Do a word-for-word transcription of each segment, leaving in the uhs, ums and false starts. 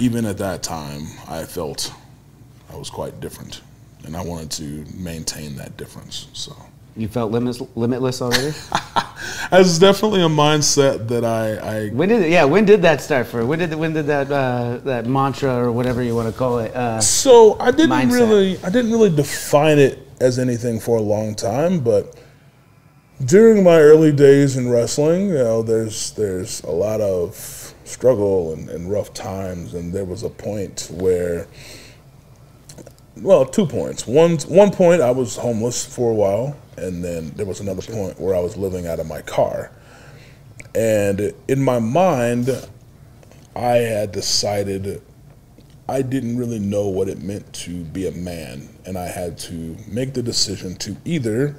even at that time, I felt I was quite different, and I wanted to maintain that difference. So you felt limitless, limitless already? That's definitely a mindset that I, I. When did yeah? When did that start for? When did when did that uh, that mantra or whatever you want to call it? Uh, so I didn't mindset. really I didn't really define it as anything for a long time, but during my early days in wrestling, you know, there's there's a lot of struggle and, and rough times, and there was a point where. Well, two points. One, one point, I was homeless for a while, and then there was another point where I was living out of my car. And in my mind, I had decided I didn't really know what it meant to be a man, and I had to make the decision to either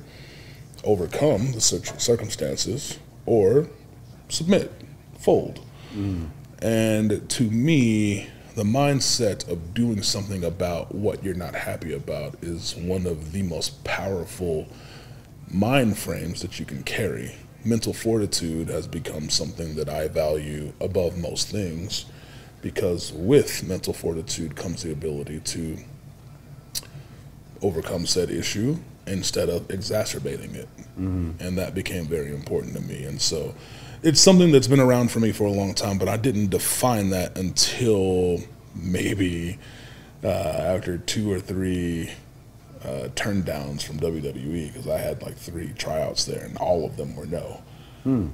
overcome the circumstances or submit, fold. Mm. And to me, the mindset of doing something about what you're not happy about is one of the most powerful mind frames that you can carry. Mental fortitude has become something that I value above most things, because with mental fortitude comes the ability to overcome said issue instead of exacerbating it. Mm-hmm. And that became very important to me. And so it's something that's been around for me for a long time, but I didn't define that until maybe uh, after two or three uh, turn downs from W W E, because I had like three tryouts there, and all of them were no. Hmm.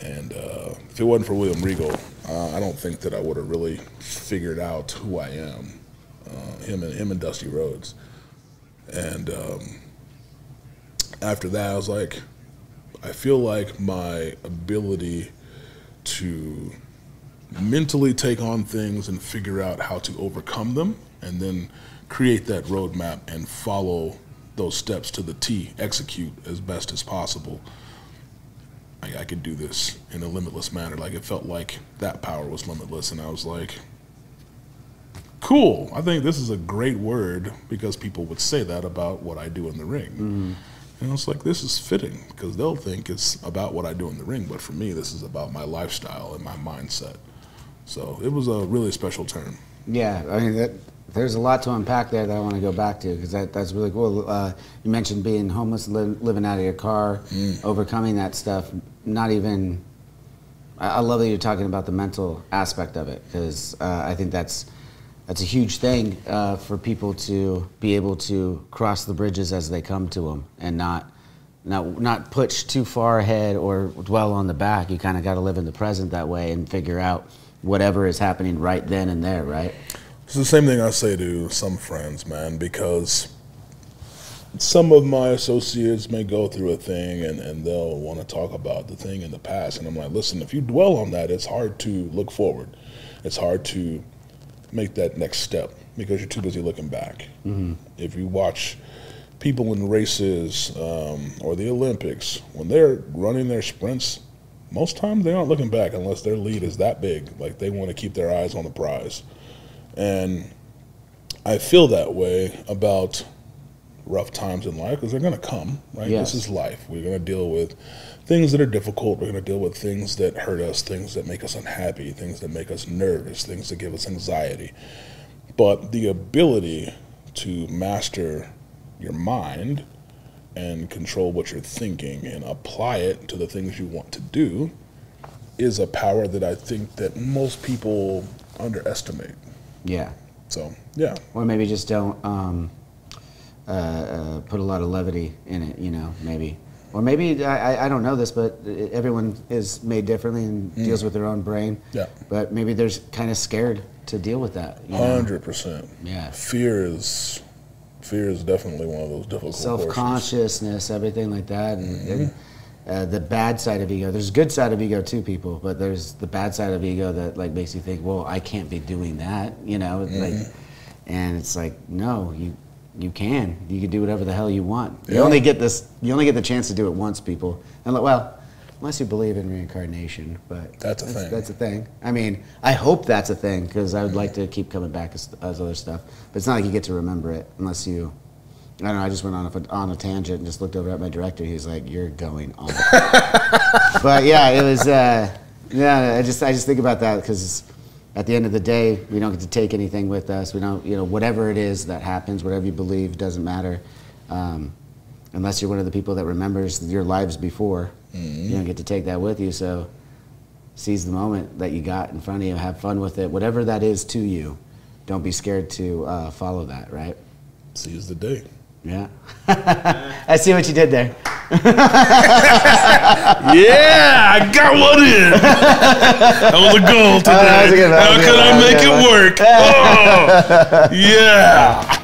And uh, if it wasn't for William Regal, uh, I don't think that I would have really figured out who I am. Uh, him and him and Dusty Rhodes. And um, after that, I was like, I feel like my ability to mentally take on things and figure out how to overcome them, and then create that roadmap and follow those steps to the T, execute as best as possible. I, I could do this in a limitless manner. Like, it felt like that power was limitless, and I was like, cool, I think this is a great word, because people would say that about what I do in the ring. Mm-hmm. And I was like, this is fitting, because they'll think it's about what I do in the ring, but for me, this is about my lifestyle and my mindset. So it was a really special term. Yeah, I mean, that, there's a lot to unpack there that I want to go back to, because that, that's really cool. Uh, you mentioned being homeless, li living out of your car, mm. overcoming that stuff, not even... I, I love that you're talking about the mental aspect of it, because uh, I think that's... That's a huge thing uh, for people to be able to cross the bridges as they come to them, and not, not, not push too far ahead or dwell on the back. You kind of got to live in the present that way and figure out whatever is happening right then and there, right? It's the same thing I say to some friends, man, because some of my associates may go through a thing and, and they'll want to talk about the thing in the past. And I'm like, listen, if you dwell on that, it's hard to look forward. It's hard to make that next step, because you're too busy looking back. Mm-hmm. If you watch people in races um, or the Olympics, when they're running their sprints, most times they aren't looking back unless their lead is that big. Like, they want to keep their eyes on the prize. And I feel that way about rough times in life, because they're going to come, right? Yes. This is life. We're going to deal with things that are difficult. We're going to deal with things that hurt us, things that make us unhappy, things that make us nervous, things that give us anxiety. But the ability to master your mind and control what you're thinking and apply it to the things you want to do is a power that I think that most people underestimate. Yeah. So, yeah. Or maybe just don't um, uh, uh, put a lot of levity in it, you know, maybe. Or maybe, I, I don't know this, but everyone is made differently and mm. deals with their own brain. Yeah. But maybe they're kind of scared to deal with that. one hundred percent. Yeah. Fear is, fear is definitely one of those difficult portions. Self-consciousness, everything like that. And, mm-hmm. and uh, the bad side of ego. There's a good side of ego too, people, but there's the bad side of ego that like makes you think, well, I can't be doing that, you know? Mm-hmm. like, and it's like, no, you... You can. You can do whatever the hell you want. Yeah. You only get this. You only get the chance to do it once, people. And well, unless you believe in reincarnation, but that's a that's, thing. That's a thing. I mean, I hope that's a thing, because I would like to keep coming back as, as other stuff. But it's not like you get to remember it unless you. I don't know. I just went on a, on a tangent and just looked over at my director. He's like, "You're going on." But yeah, it was. Uh, yeah, I just I just think about that because at the end of the day, we don't get to take anything with us. We don't, you know, whatever it is that happens, whatever you believe, doesn't matter. Um, unless you're one of the people that remembers your lives before, mm-hmm. you don't get to take that with you. So seize the moment that you got in front of you, have fun with it. Whatever that is to you, don't be scared to uh, follow that, right? Seize the day. Yeah. I see what you did there. Yeah, I got one in. That was a goal today. Oh, that was a good one. How could I make it work? Oh, yeah.